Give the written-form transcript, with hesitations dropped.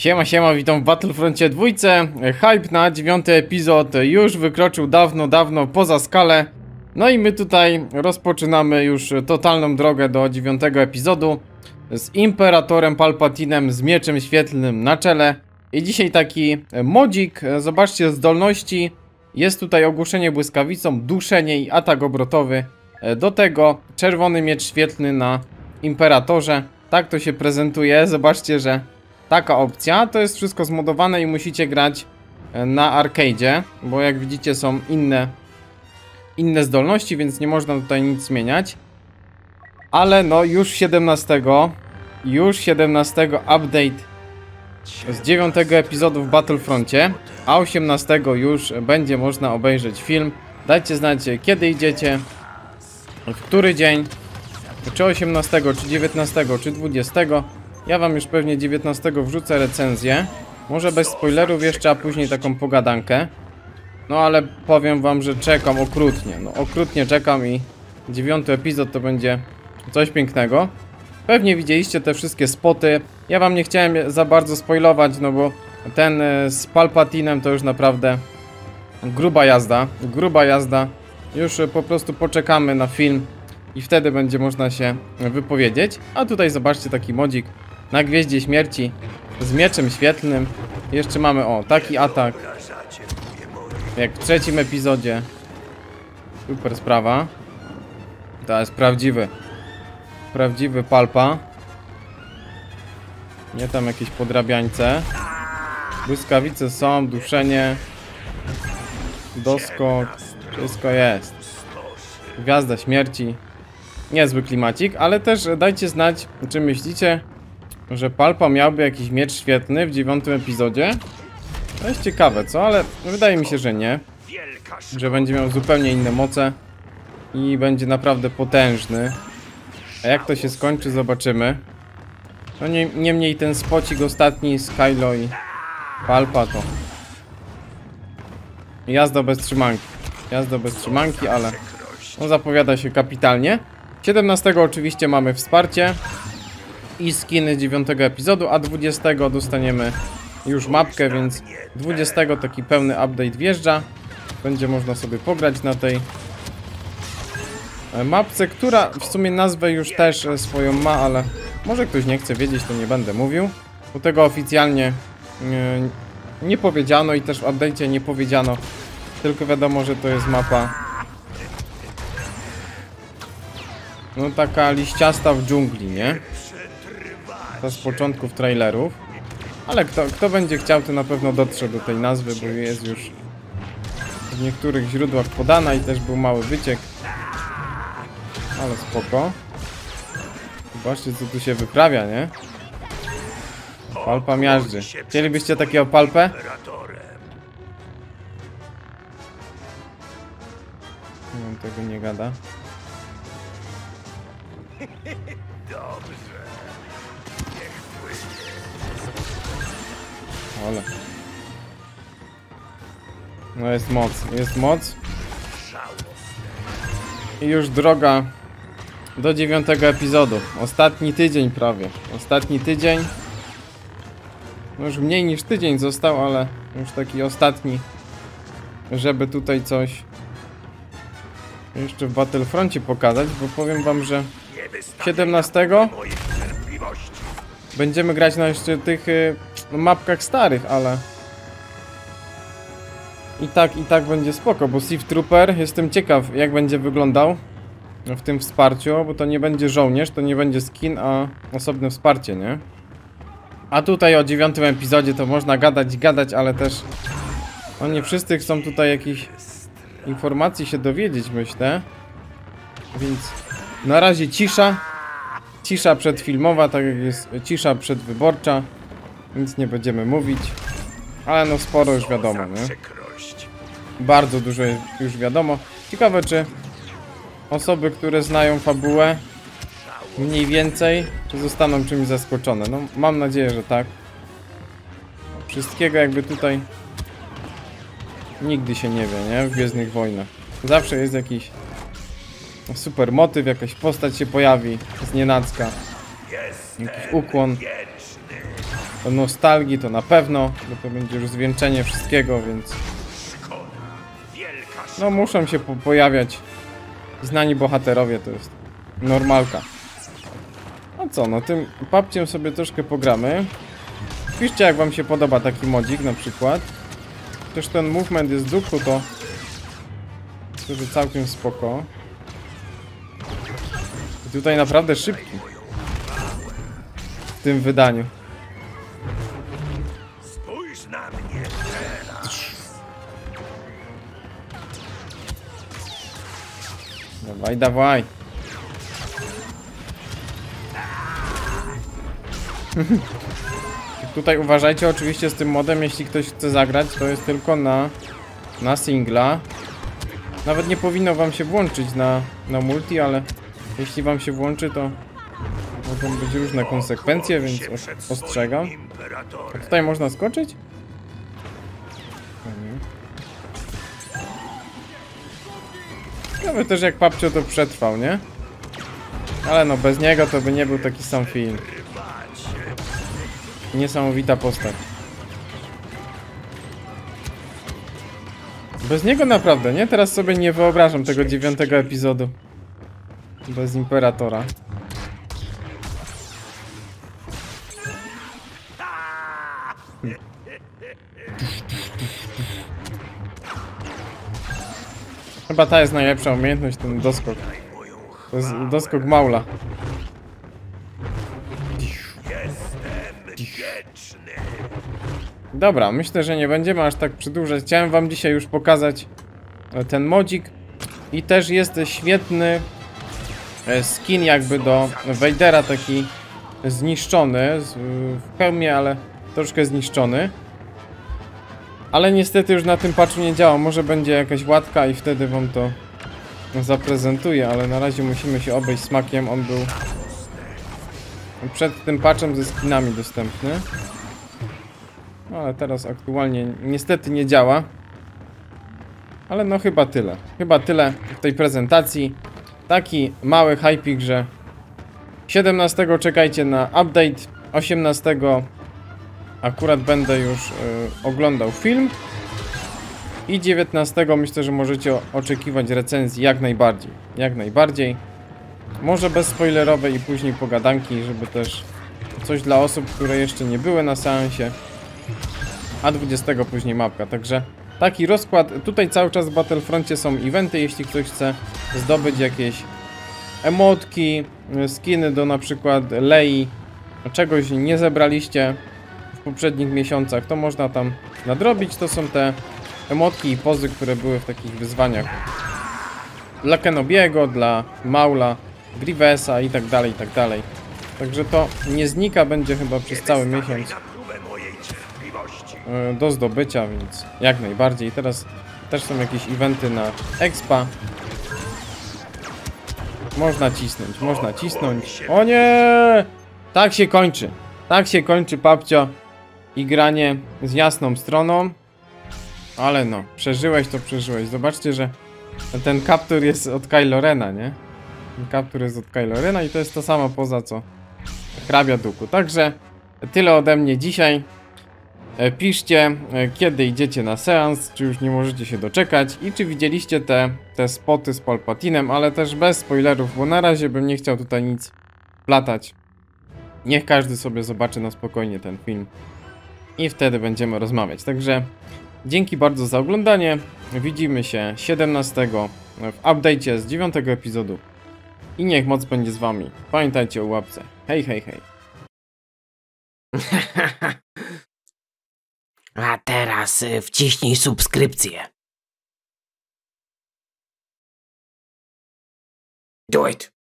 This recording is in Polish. Siema, siema, witam w Battlefroncie 2. Hype na 9. epizod już wykroczył dawno, dawno poza skalę. No i my tutaj rozpoczynamy już totalną drogę do 9. epizodu z Imperatorem Palpatinem z mieczem świetlnym na czele. I dzisiaj taki modzik, zobaczcie, zdolności. Jest tutaj ogłuszenie błyskawicą, duszenie i atak obrotowy. Do tego czerwony miecz świetlny na Imperatorze. Tak to się prezentuje, zobaczcie, że taka opcja, to jest wszystko zmodowane i musicie grać na arcade'zie, bo jak widzicie są inne zdolności, więc nie można tutaj nic zmieniać. Ale no już 17 update z 9 epizodu w Battlefroncie, a 18 już będzie można obejrzeć film. Dajcie znać, kiedy idziecie, w który dzień, czy 18, czy 19, czy 20. Ja wam już pewnie 19 wrzucę recenzję, może bez spoilerów jeszcze, a później taką pogadankę. No ale powiem wam, że czekam okrutnie, no okrutnie czekam i 9 epizod to będzie coś pięknego. Pewnie widzieliście te wszystkie spoty, ja wam nie chciałem za bardzo spoilować, no bo ten z Palpatinem to już naprawdę gruba jazda, gruba jazda. Już po prostu poczekamy na film i wtedy będzie można się wypowiedzieć. A tutaj zobaczcie taki modzik na Gwieździe Śmierci z mieczem świetlnym. Jeszcze mamy, o, taki atak jak w 3. epizodzie. Super sprawa. To jest prawdziwy Palpa. Nie tam jakieś podrabiańce. Błyskawice są, duszenie, doskok, wszystko jest. Gwiazda Śmierci. Niezły klimacik, ale też dajcie znać, czy myślicie, że Palpa miałby jakiś miecz świetny w 9. epizodzie. To jest ciekawe, co? Ale wydaje mi się, że nie. Że będzie miał zupełnie inne moce i będzie naprawdę potężny. A jak to się skończy, zobaczymy. No niemniej ten spocik ostatni z Kylo i Palpa to jazda bez trzymanki. Jazda bez trzymanki, ale on zapowiada się kapitalnie. 17 oczywiście mamy wsparcie i skiny 9 epizodu, a 20 dostaniemy już mapkę, więc 20 taki pełny update wjeżdża. Będzie można sobie pograć na tej mapce, która w sumie nazwę już też swoją ma, ale może ktoś nie chce wiedzieć, to nie będę mówił, bo tego oficjalnie nie powiedziano i też w update'cie nie powiedziano, tylko wiadomo, że to jest mapa no taka liściasta w dżungli, nie? To z początków trailerów. Ale kto będzie chciał, to na pewno dotrze do tej nazwy, bo jest już w niektórych źródłach podana i też był mały wyciek. Ale spoko. Zobaczcie, co tu się wyprawia, nie? Palpa miażdży. Chcielibyście takiego Palpę? Nie, on tego nie gada. Dobrze. Niech płynie. Ale. No jest moc, jest moc. I już droga do 9. epizodu. Ostatni tydzień prawie. Ostatni tydzień. No już mniej niż tydzień został, ale już taki ostatni, żeby tutaj coś jeszcze w Battlefroncie pokazać, bo powiem wam, że 17 będziemy grać na jeszcze tych mapkach starych, ale i tak będzie spoko, bo Sith Trooper, jestem ciekaw, jak będzie wyglądał w tym wsparciu, bo to nie będzie żołnierz, to nie będzie skin, a osobne wsparcie, nie? A tutaj o 9. epizodzie to można gadać, ale też no nie wszyscy chcą tutaj jakichś informacji się dowiedzieć, myślę, więc na razie cisza przedfilmowa, tak jak jest cisza przedwyborcza, nic nie będziemy mówić, ale no sporo już wiadomo, nie? Bardzo dużo już wiadomo. Ciekawe, czy osoby, które znają fabułę mniej więcej, czy zostaną czymś zaskoczone. No mam nadzieję, że tak. Wszystkiego jakby tutaj nigdy się nie wie, nie? W Gwiezdnych Wojnach zawsze jest jakiś super motyw, jakaś postać się pojawi znienacka, jakiś ukłon. do nostalgii to na pewno, bo to będzie już zwieńczenie wszystkiego, więc... No muszą się pojawiać znani bohaterowie, to jest normalka. No co, no tym papciem sobie troszkę pogramy. Piszcie, jak wam się podoba taki modzik na przykład. Też ten movement jest z Duku, to... Który całkiem spoko. I tutaj naprawdę szybki. W tym wydaniu. Spójrz na mnie teraz. Dawaj, dawaj. Tutaj uważajcie oczywiście z tym modem, jeśli ktoś chce zagrać, to jest tylko na singla. Nawet nie powinno wam się włączyć na multi, ale jeśli wam się włączy, to mogą być różne konsekwencje, więc ostrzegam. A tutaj można skoczyć? Ciekawe też, jak papcio to przetrwał, nie? Ale no, bez niego to by nie był taki sam film. Niesamowita postać. Bez niego naprawdę, nie? Teraz sobie nie wyobrażam tego 9. epizodu. Bez Imperatora. Chyba ta jest najlepsza umiejętność, ten doskok. To jest doskok Maula. Dobra, myślę, że nie będziemy aż tak przedłużać. Chciałem wam dzisiaj już pokazać ten modzik. I też jest świetny skin jakby do Vadera, taki zniszczony, w hełmie, ale troszkę zniszczony. Ale niestety już na tym patchu nie działa. Może będzie jakaś łatka i wtedy wam to zaprezentuję, ale na razie musimy się obejść smakiem. On był przed tym patchem ze skinami dostępny. No, ale teraz aktualnie niestety nie działa. Ale no chyba tyle. Chyba tyle w tej prezentacji. Taki mały hypik, że 17 czekajcie na update. 18 akurat będę już oglądał film. I 19 myślę, że możecie oczekiwać recenzji jak najbardziej. Jak najbardziej. Może bez spoilerowej i później pogadanki, żeby też coś dla osób, które jeszcze nie były na seansie. A 20 później mapka, także taki rozkład. Tutaj cały czas w Battlefroncie są eventy, jeśli ktoś chce zdobyć jakieś emotki, skiny do na przykład Lei, czegoś nie zebraliście w poprzednich miesiącach, to można tam nadrobić. To są te emotki i pozy, które były w takich wyzwaniach dla Kenobiego, dla Maula, Greivesa i tak dalej, i tak dalej. Także to nie znika, będzie chyba przez cały miesiąc do zdobycia, więc jak najbardziej. Teraz też są jakieś eventy na expa. Można cisnąć, można cisnąć. O nie! Tak się kończy. Tak się kończy, papcio, i granie z jasną stroną. Ale no, przeżyłeś to przeżyłeś. Zobaczcie, że ten kaptur jest od Kylo Rena, nie? Ten kaptur jest od Kylo Rena i to jest to samo poza co hrabia Duku. Także tyle ode mnie dzisiaj. Piszcie, kiedy idziecie na seans, czy już nie możecie się doczekać i czy widzieliście te spoty z Palpatinem, ale też bez spoilerów, bo na razie bym nie chciał tutaj nic platać. Niech każdy sobie zobaczy na spokojnie ten film i wtedy będziemy rozmawiać. Także dzięki bardzo za oglądanie. Widzimy się 17 w update'cie z 9 epizodu i niech moc będzie z wami. Pamiętajcie o łapce. Hej, hej, hej. A teraz wciśnij subskrypcję. Do it.